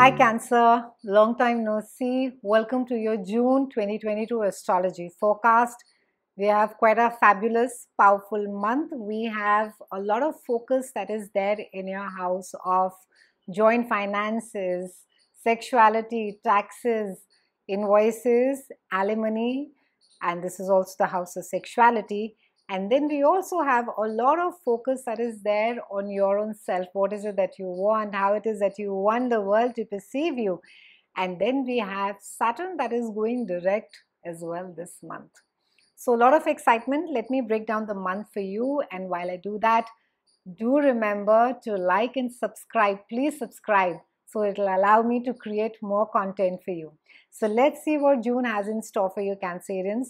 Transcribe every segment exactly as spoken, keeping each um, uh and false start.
Hi Cancer, long time no see. Welcome to your June twenty twenty-two astrology forecast. We have quite a fabulous, powerful month. We have a lot of focus that is there in your house of joint finances, sexuality, taxes, invoices, alimony, and this is also the house of sexuality. And then we also have a lot of focus that is there on your own self. What is it that you want? How it is that you want the world to perceive you? And then we have Saturn that is going direct as well this month. So a lot of excitement. Let me break down the month for you. And while I do that, do remember to like and subscribe. Please subscribe. So it will allow me to create more content for you. So let's see what June has in store for you, Cancerians.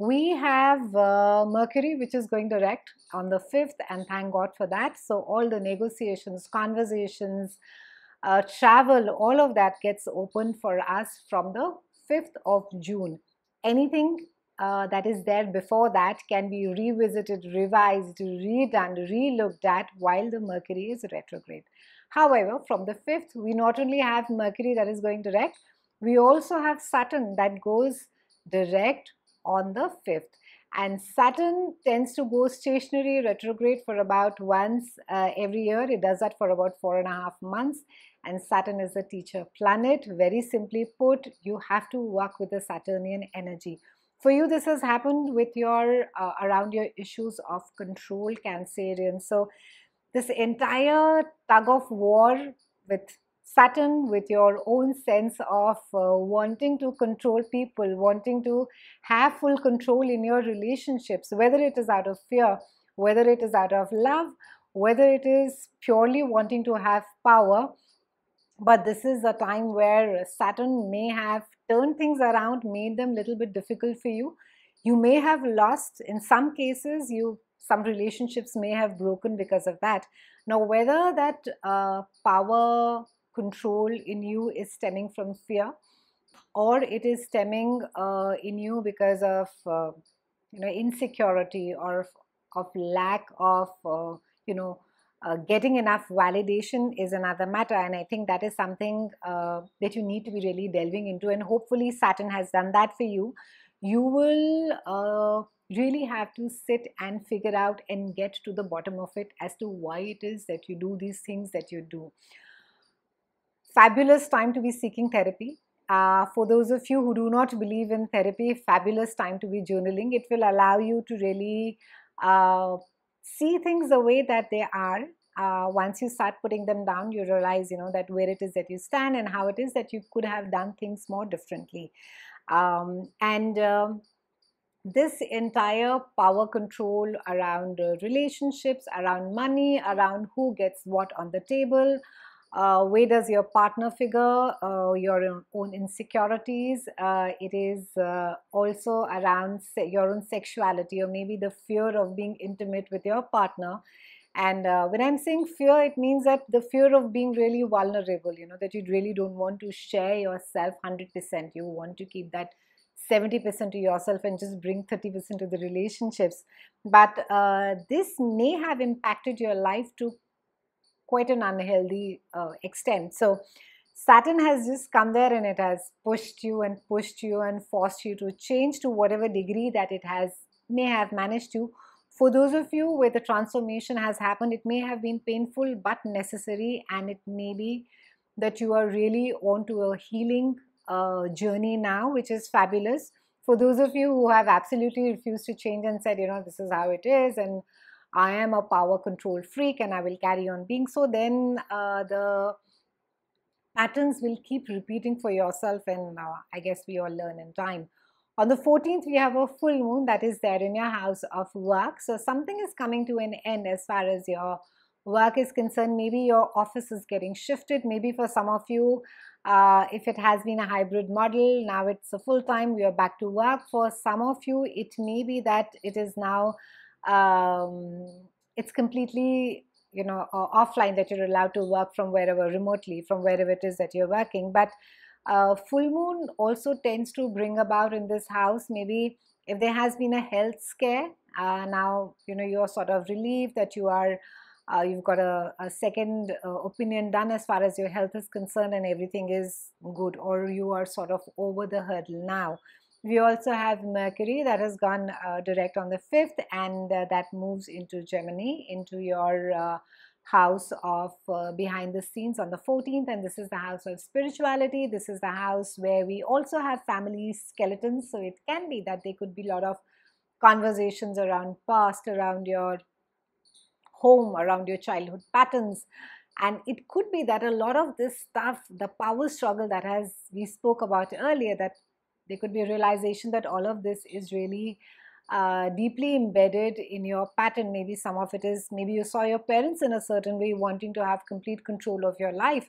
We have uh, Mercury, which is going direct on the fifth, and thank God for that. So all the negotiations, conversations, uh, travel, all of that gets open for us from the fifth of June. Anything uh, that is there before that can be revisited, revised, redone, re-looked at while the Mercury is retrograde. However, from the fifth, we not only have Mercury that is going direct, we also have Saturn that goes direct on the fifth, and Saturn tends to go stationary retrograde for about once uh, every year. It does that for about four and a half months, and Saturn is a teacher planet. Very simply put, you have to work with the Saturnian energy. For you, this has happened with your uh, around your issues of control, Cancerian. So this entire tug of war with Saturn, with your own sense of uh, wanting to control people, wanting to have full control in your relationships, whether it is out of fear, whether it is out of love, whether it is purely wanting to have power. But this is a time where Saturn may have turned things around, made them a little bit difficult for you. You may have lost, in some cases, you some relationships may have broken because of that. Now, whether that uh, power control in you is stemming from fear, or it is stemming uh, in you because of uh, you know insecurity, or of, of lack of uh, you know uh, getting enough validation, is another matter. And I think that is something uh, that you need to be really delving into, and hopefully Saturn has done that for you. You will uh, really have to sit and figure out and get to the bottom of it as to why it is that you do these things that you do. Fabulous time to be seeking therapy. Uh, for those of you who do not believe in therapy, fabulous time to be journaling. It will allow you to really uh, see things the way that they are. Uh, once you start putting them down, you realize, you know, that where it is that you stand and how it is that you could have done things more differently. Um, and uh, this entire power control around uh, relationships, around money, around who gets what on the table, Uh, where does your partner figure, uh, your own insecurities, uh, it is uh, also around your own sexuality, or maybe the fear of being intimate with your partner. And uh, when I'm saying fear, it means that the fear of being really vulnerable, you know, that you really don't want to share yourself one hundred percent. You want to keep that seventy percent to yourself and just bring thirty percent to the relationships. But uh, this may have impacted your life to quite an unhealthy uh, extent. So Saturn has just come there, and it has pushed you and pushed you and forced you to change to whatever degree that it has may have managed to. For those of you where the transformation has happened, it may have been painful but necessary, and it may be that you are really on to a healing uh, journey now, which is fabulous. For those of you who have absolutely refused to change and said, you know, this is how it is, and I am a power control freak and I will carry on being so, then uh, the patterns will keep repeating for yourself, and uh, I guess we all learn in time. On the fourteenth, we have a full moon that is there in your house of work. So something is coming to an end as far as your work is concerned. Maybe your office is getting shifted. Maybe for some of you, uh, if it has been a hybrid model, now it's a full-time, we are back to work. For some of you, it may be that it is now Um, it's completely, you know, uh, offline, that you're allowed to work from wherever, remotely, from wherever it is that you're working. But uh, full moon also tends to bring about in this house, maybe if there has been a health scare, uh, now, you know, you're sort of relieved that you are Uh, you've got a, a second uh, opinion done as far as your health is concerned and everything is good, or you are sort of over the hurdle now. We also have Mercury that has gone uh, direct on the fifth, and uh, that moves into Gemini, into your uh, house of uh, behind the scenes on the fourteenth, and this is the house of spirituality. This is the house where we also have family skeletons, so it can be that there could be a lot of conversations around past, around your home, around your childhood patterns. And it could be that a lot of this stuff, the power struggle that has we spoke about earlier, that there could be a realization that all of this is really Uh, deeply embedded in your pattern. Maybe some of it is, maybe you saw your parents in a certain way wanting to have complete control of your life,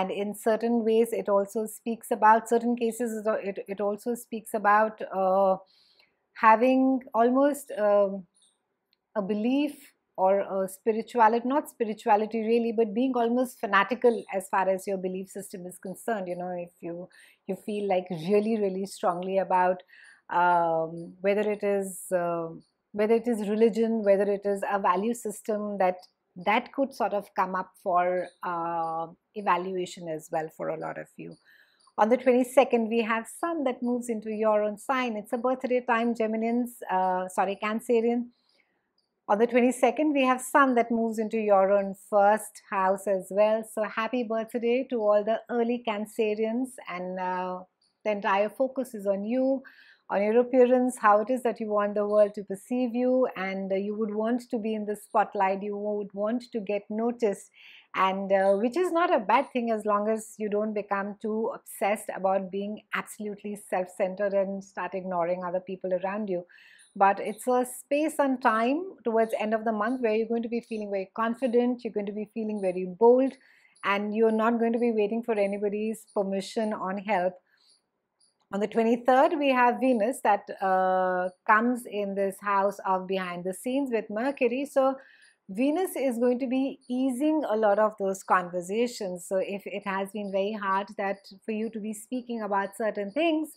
and in certain ways it also speaks about certain cases it, it also speaks about uh, having almost uh, a belief or a spirituality, not spirituality really, but being almost fanatical as far as your belief system is concerned. You know, if you you feel like really really strongly about Um, whether it is uh, whether it is religion, whether it is a value system, that that could sort of come up for uh, evaluation as well for a lot of you. On the twenty-second, we have Sun that moves into your own sign. It's a birthday time, Geminians, uh, sorry, Cancerian. On the twenty-second, we have Sun that moves into your own first house as well. So happy birthday to all the early Cancerians, and uh, the entire focus is on you, on your appearance, how it is that you want the world to perceive you, and uh, you would want to be in the spotlight, you would want to get noticed, and uh, which is not a bad thing as long as you don't become too obsessed about being absolutely self-centered and start ignoring other people around you. But it's a space and time towards end of the month where you're going to be feeling very confident, you're going to be feeling very bold, and you're not going to be waiting for anybody's permission on help. On the twenty-third, we have Venus that uh, comes in this house of behind the scenes with Mercury. So Venus is going to be easing a lot of those conversations. So if it has been very hard that for you to be speaking about certain things,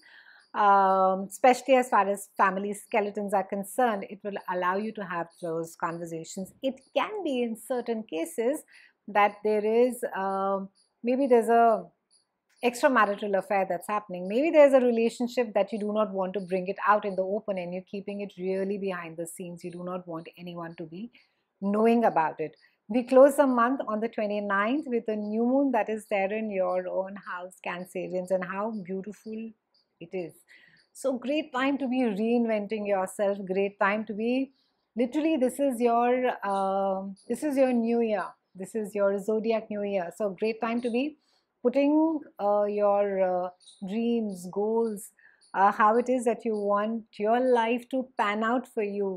um, especially as far as family skeletons are concerned, it will allow you to have those conversations. It can be in certain cases that there is, uh, maybe there's a extramarital affair that's happening. Maybe there's a relationship that you do not want to bring it out in the open, and you're keeping it really behind the scenes. You do not want anyone to be knowing about it. We close the month on the twenty-ninth with a new moon that is there in your own house, Cancerians, and how beautiful it is. So great time to be reinventing yourself, great time to be, literally this is your, uh, this is your new year, this is your zodiac new year. So great time to be putting uh, your uh, dreams, goals, uh, how it is that you want your life to pan out for you,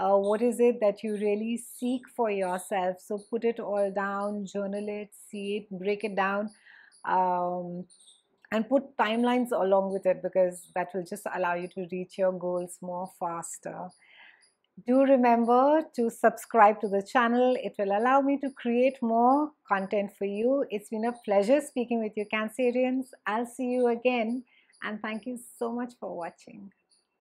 uh, what is it that you really seek for yourself. So put it all down, journal it, see it, break it down, um, and put timelines along with it, because that will just allow you to reach your goals more faster. Do remember to subscribe to the channel. It will allow me to create more content for you. It's been a pleasure speaking with you, Cancerians. I'll see you again, and thank you so much for watching.